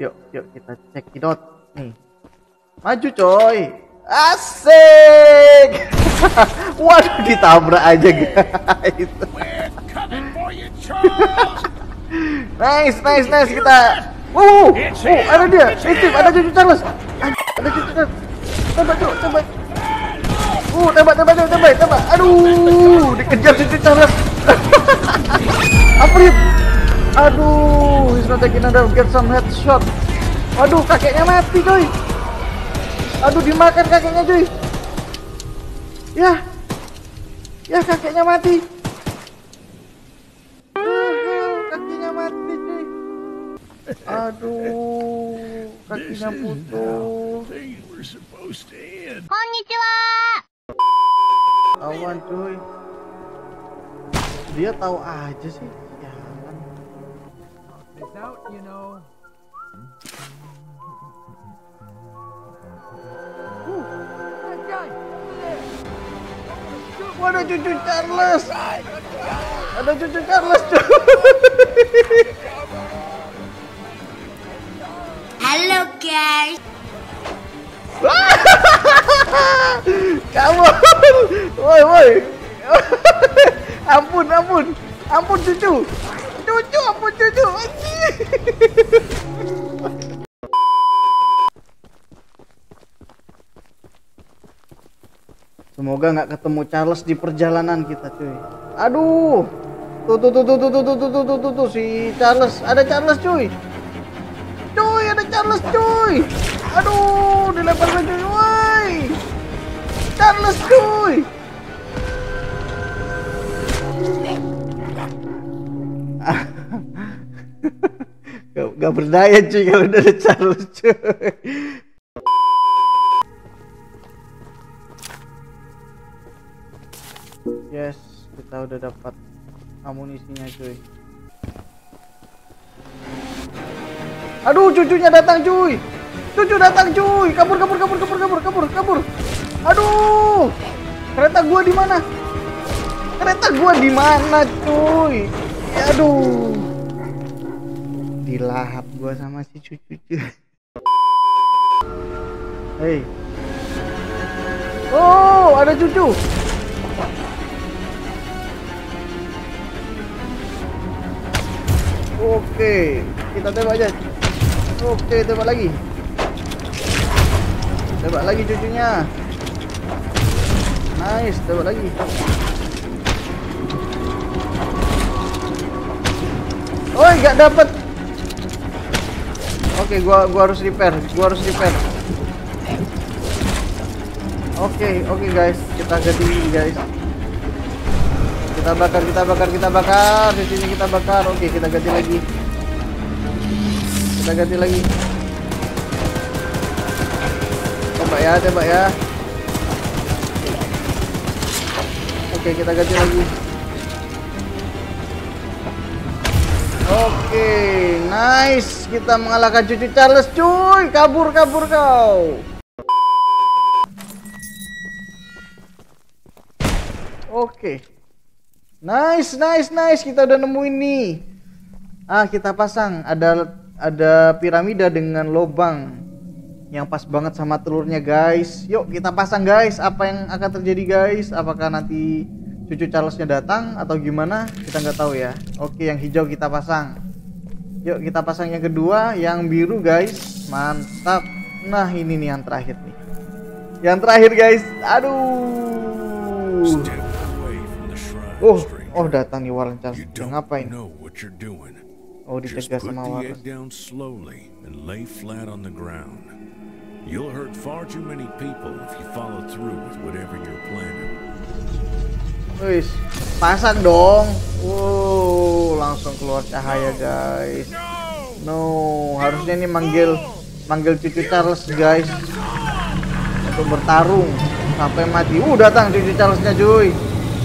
yuk kita cekidot nih. Maju coy. Asik. Waduh ditabrak aja guys. nice kita. Ada dia. Ada Choo Choo Charles. Ada Choo Choo Charles. Tembak. Tembak. Aduh, dikejar Choo Choo Charles. April. Aduh, he's not taking another, get some headshot. Aduh, kakeknya mati coy. Aduh, dimakan kakeknya coy. Ya, kakeknya mati. Cuy. Aduh, kakinya putus. Konnichiwa. Awan cuy. Dia tahu aja sih. Out, you know. Waduh, Choo Choo Charles. Ada Choo Choo Charles. Halo guys. Kamu. Woi. Ampun cucu. Cucu. Semoga nggak ketemu Charles di perjalanan kita, cuy. Aduh. Tuh si Charles, ada Charles, cuy. Aduh, dilemparin cuy. Woi. Charles, cuy. Gak berdaya cuy kalau udah ada Charles cuy. Yes, kita udah dapat amunisinya cuy. Aduh, cucunya datang cuy. Cucu datang cuy. Kabur. Aduh. Kereta gua di mana cuy? Aduh, dilahap gua sama si cucu. Hei, oh ada cucu. Oke, kita tembak aja. Oke, tembak lagi cucunya. Nice, tembak lagi. Oi, gak dapet. Oke, gua harus repair. Oke guys, kita gantiin guys. Kita bakar di sini, kita bakar. Oke, kita ganti lagi. Coba ya. Oke, kita ganti lagi. Oke, nice. Kita mengalahkan Choo Choo Charles, cuy. Kabur kau. Oke. Nice. Kita udah nemuin nih. Ah, kita pasang ada piramida dengan lobang yang pas banget sama telurnya, guys. Yuk, kita pasang, guys. Apa yang akan terjadi, guys? Apakah nanti Choo Choo Charlesnya datang atau gimana, kita nggak tahu ya. Oke, yang hijau kita pasang. Yuk kita pasang yang kedua, yang biru guys. Mantap. Nah ini nih yang terakhir nih. Yang terakhir guys. Aduh. Oh datang nih Warren Charles. Ngapain? Oh dicegah sama Warren. You'll hurt far too many people if you follow through with whatever you're planning. Wih, pasang dong. Wow, langsung keluar cahaya guys. No, harusnya ini manggil Choo Choo Charles guys untuk bertarung sampai mati. Datang Choo Choo Charlesnya cuy.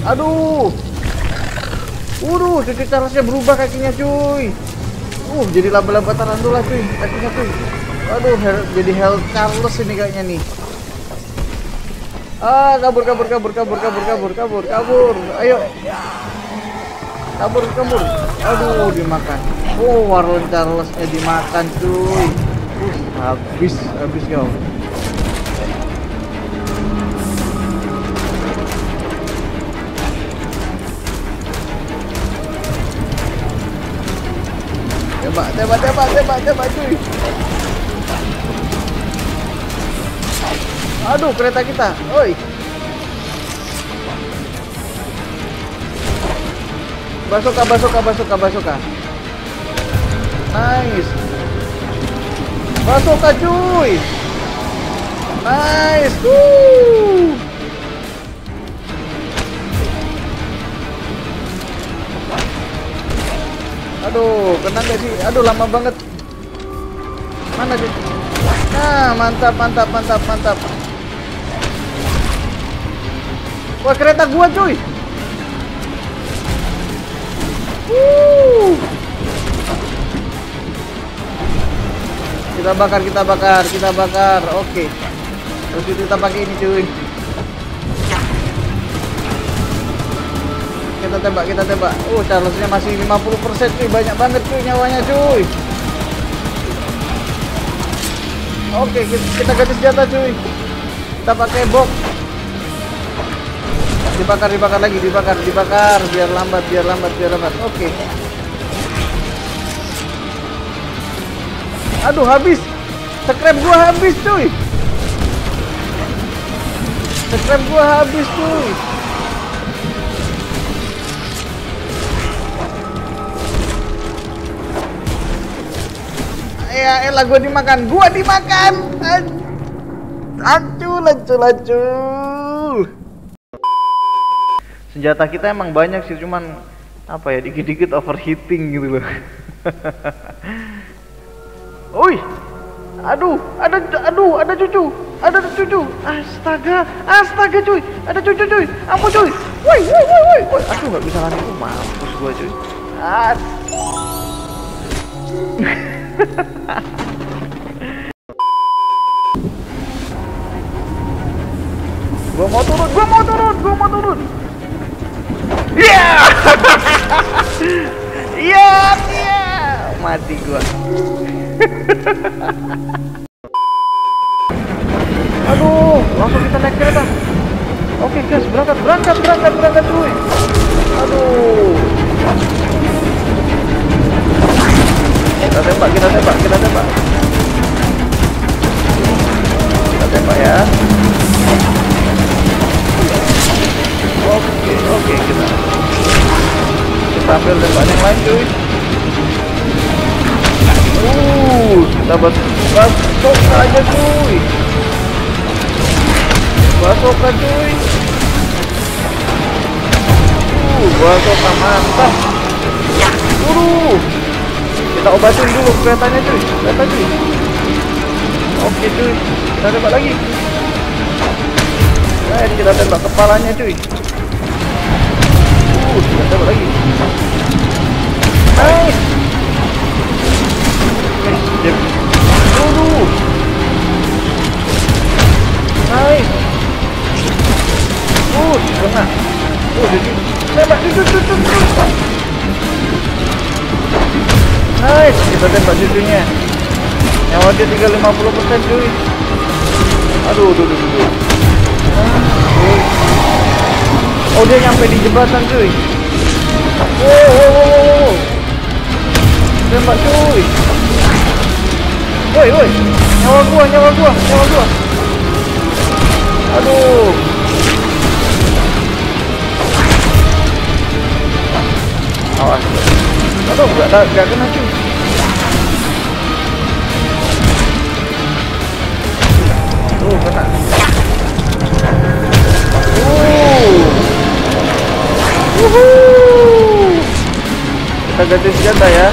Aduh. Choo Choo Charlesnya berubah kakinya cuy. Jadi laba-laba tarantula cuy kakinya cuy. Aduh, jadi Hell Charles ini kayaknya nih. Ah, kabur. Ayo. Kabur. Aduh, dimakan. Warren Charlesnya dimakan, cuy. habis kau. Tembak cuy. Aduh, kereta kita. Oi. Basoka. Nice. Basoka cuy. Nice. Woo. Aduh, kena gak sih? Aduh, lama banget. Mana sih? Nah, mantap. Wah, kereta gua cuy. Kita bakar. Oke. Terus kita pakai ini cuy. Kita tembak. Oh, Charlesnya masih 50% cuy. Banyak banget cuy nyawanya cuy. Oke, kita ganti senjata cuy. Kita pakai box. Dibakar lagi. Biar lambat. Oke. Aduh, habis. Scrap gua habis cuy. Ya elah, gua dimakan. Acu. Senjata kita emang banyak sih, cuman apa ya, dikit-dikit overheating gitu loh. Oi. Aduh, ada cucu. Astaga cuy, ada cucu cuy. Ampun cuy. Woi. Aduh, enggak bisa lari. Mampus gua cuy. Gua mau turun. Yeah. Mati gua. Aduh, langsung kita naik kereta. Oke, guys, berangkat cuy. Aduh. Kita tembak ya. Oke, kita ambil tembakan yang lain cuy. Kita basoka aja cuy. Basoka mantap. Kita obatin dulu keretanya cuy. Oke cuy, kita tembak lagi. Nah, kita tembak kepalanya cuy. Kita tembak lagi. Nice. Nice. Kena. Tembak cuy. Nice, kita tembak cucunya. Nyawa dia tinggal 50% cuy. Aduh. Cuy. Oh, dia nyampe di jembatan cuy. Wow. Tembak cuy. Woi. Nyawa gua. Aduh. Awas. Aduh, enggak kena cuy. Kena. Kita ganti senjata ya.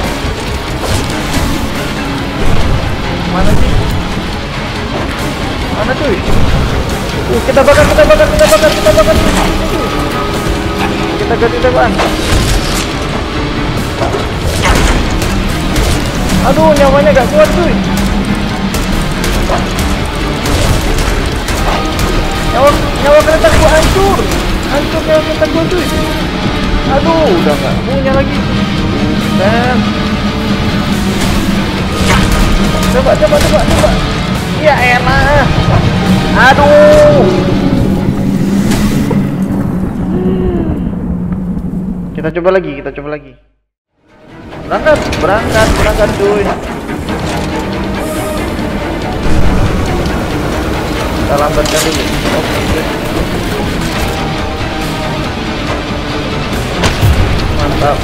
Mana cuy? Kita bakar. Kita ganti tembakan. Aduh, nyawanya gak kuat cuy. Nyawa kereta gua hancur nyawa kereta gua cuy. Aduh, udah gak punya lagi. Coba. Ya elah. Aduh. Kita coba lagi. Berangkat cuy. Kita lambatkan dulu. Oke. Mantap.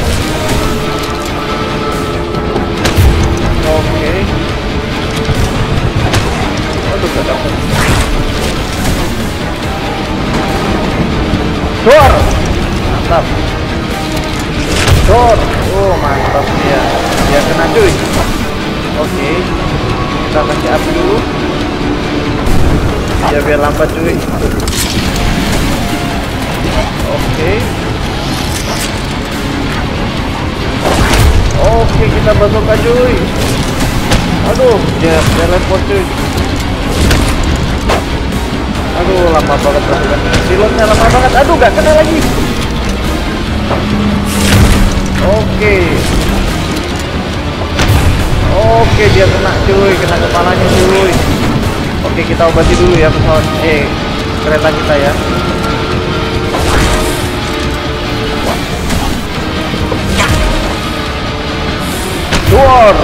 Oke. Aduh, gak dapat. Dor. Mantap. Dor. Oh, mantap dia. Dia kena cuy. Oke. Kita kasih api dulu. Ya biar lambat cuy. Oke, kita masuk aja cuy. Aduh, dia lepot cuy. Aduh, lama banget silonnya, lama banget. Aduh, gak kena lagi. Oke, dia kena cuy, kena kepalanya cuy. Oke, kita obati dulu ya pesawat kereta kita ya. Dor.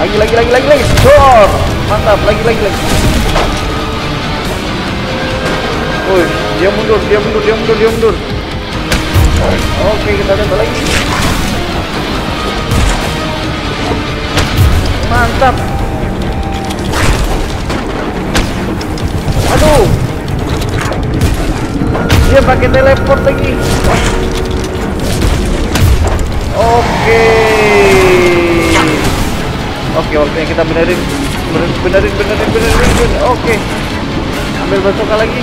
Lagi. Dor. Mantap, lagi. Woi, dia mundur. Oke, kita tembak lagi. Mantap. Aduh. Dia pakai teleport lagi. Oke, waktunya kita benerin. Oke. Ambil basoka lagi.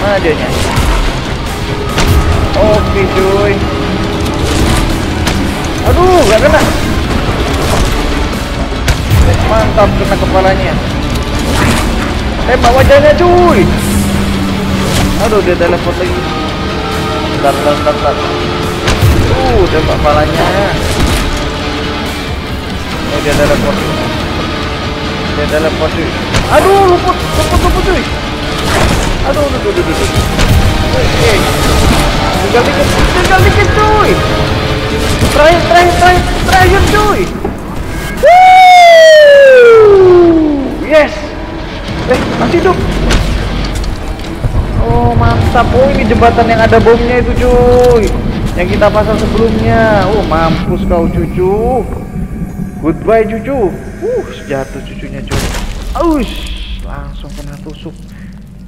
Mana dia nya? Oke, cuy. Aduh, gak kena. Mantap, kena kepalanya. Tembak wajahnya, cuy. Aduh, dia teleport lagi. Bentar. Tembak kepalanya. Oh, dia teleport cuy. Aduh, luput cuy. Aduh, duduk. Tinggal dikit cuy. Terakhir cuy. Yes. Masih hidup. Oh, mantap. Oh, ini jembatan yang ada bomnya itu cuy, yang kita pasang sebelumnya. Oh, mampus kau cucu. Goodbye cucu. Jatuh cucunya cuy. Langsung kena tusuk.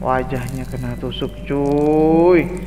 Wajahnya kena tusuk cuy.